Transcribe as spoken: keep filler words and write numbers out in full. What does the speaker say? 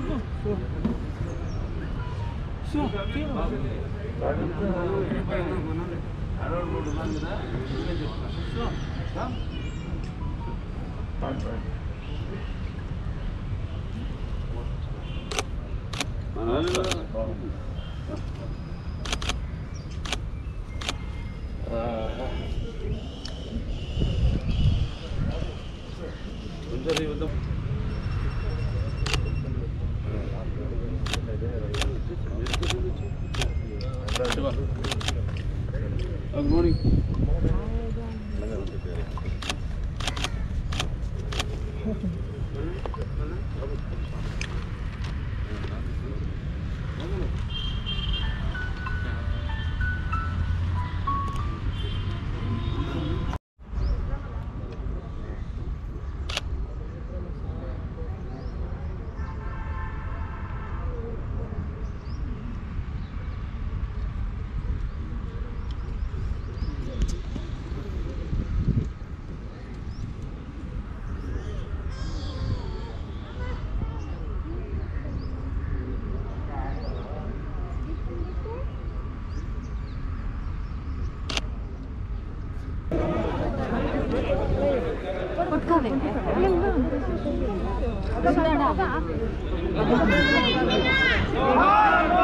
I Good morning. Let's go.